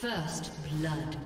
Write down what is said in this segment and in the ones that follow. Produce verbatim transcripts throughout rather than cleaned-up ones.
First blood.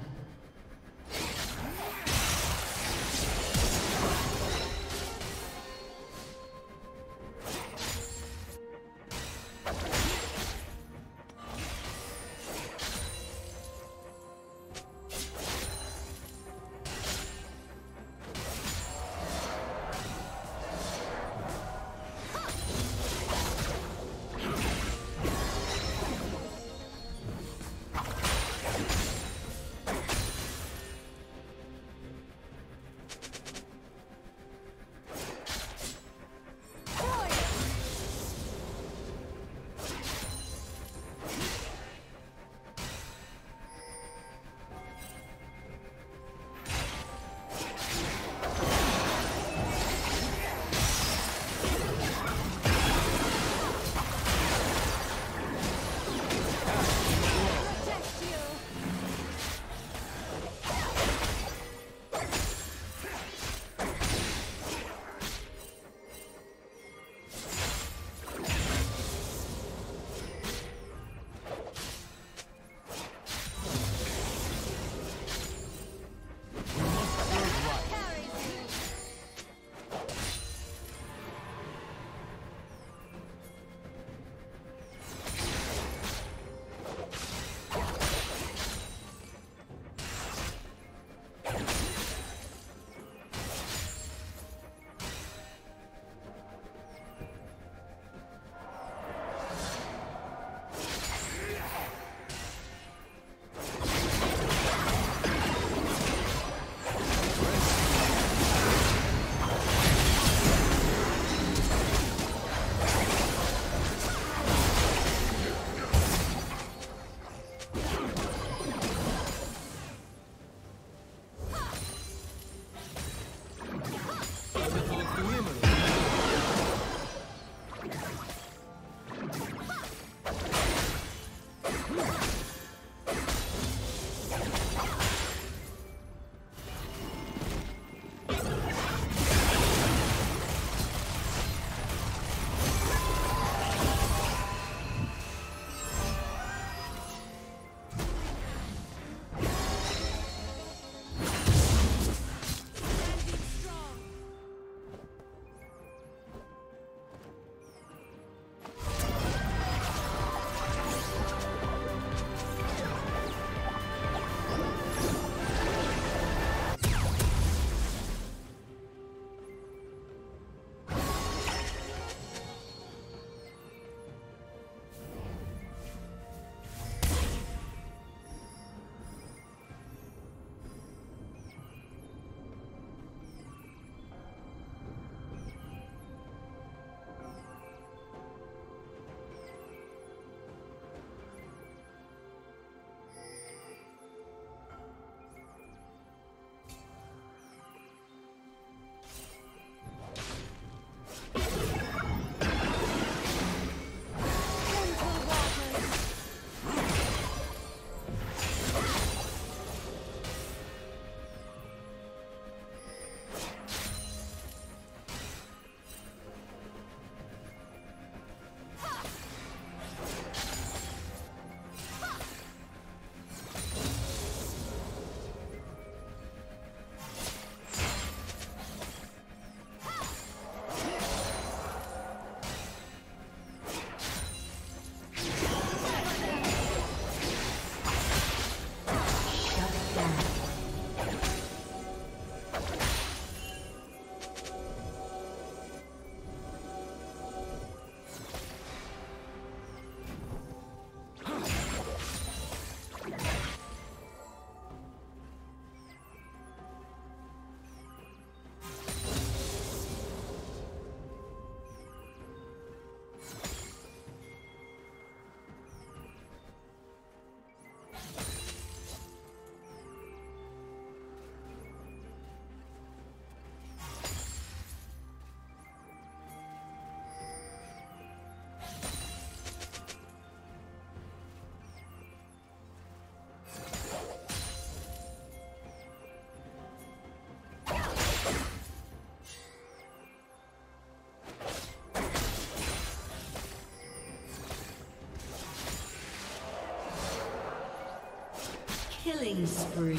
Killing spree.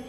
Red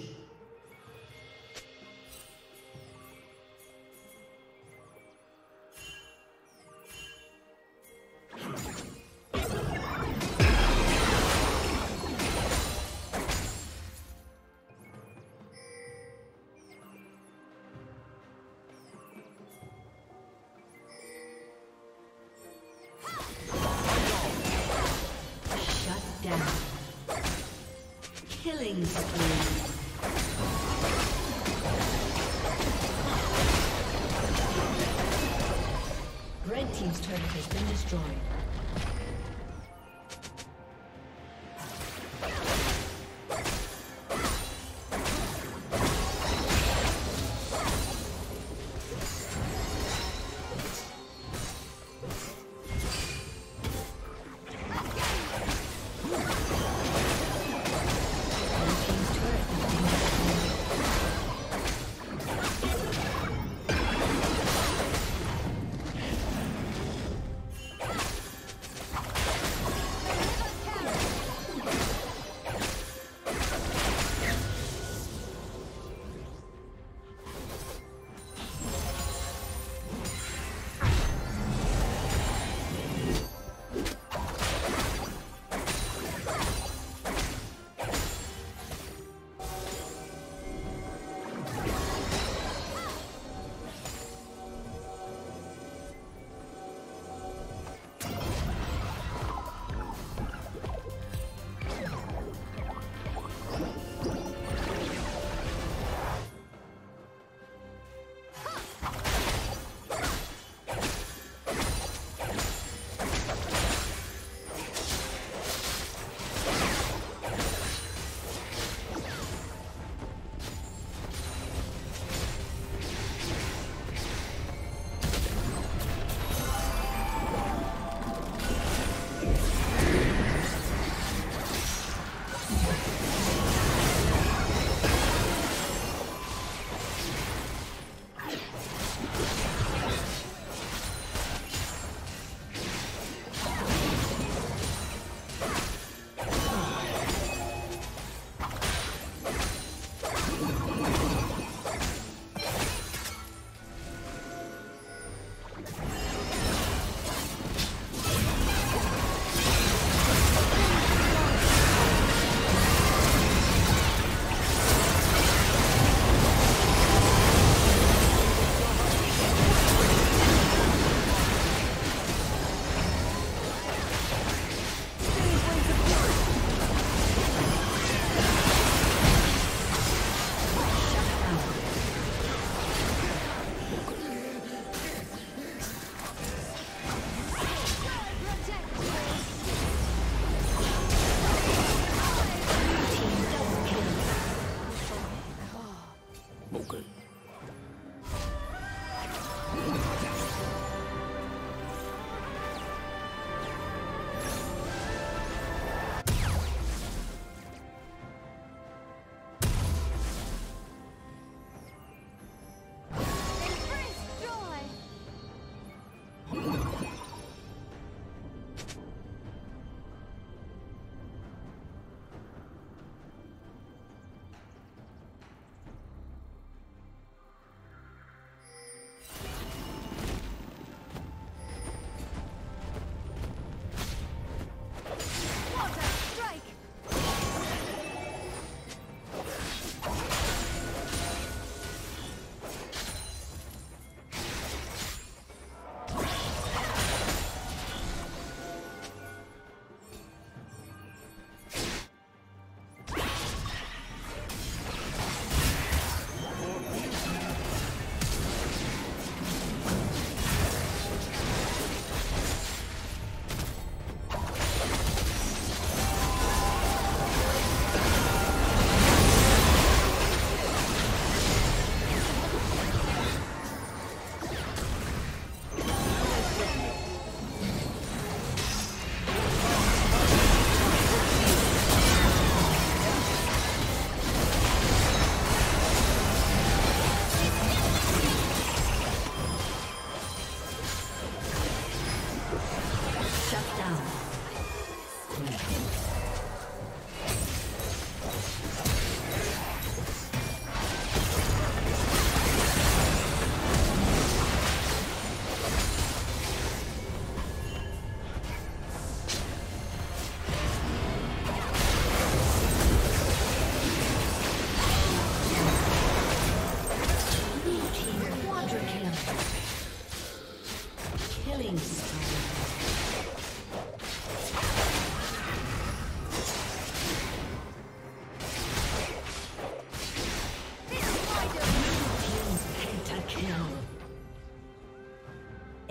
Killing spree. Red Team's turret has been destroyed.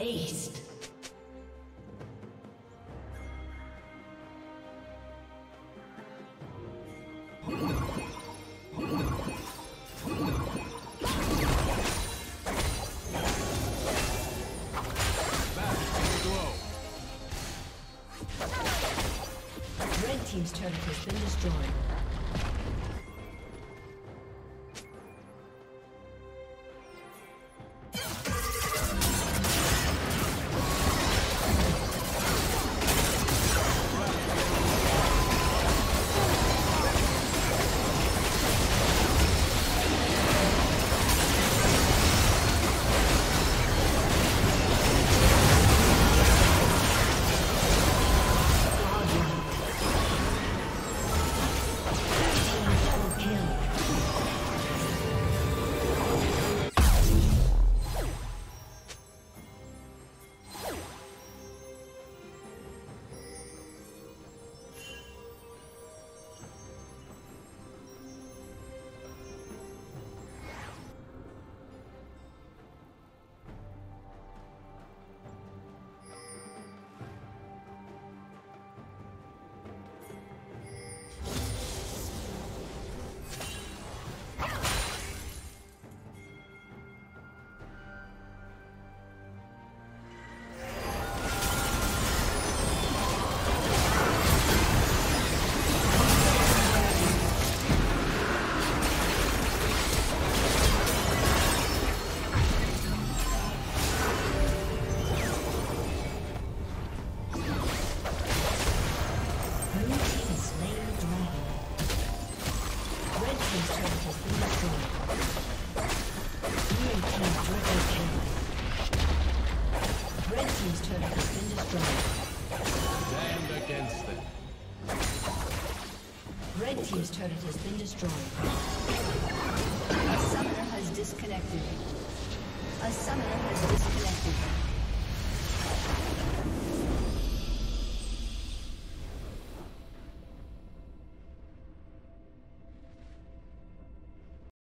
aced. Team's turret has been destroyed. Red Team's turret has been destroyed. A summoner has disconnected. A summoner has disconnected.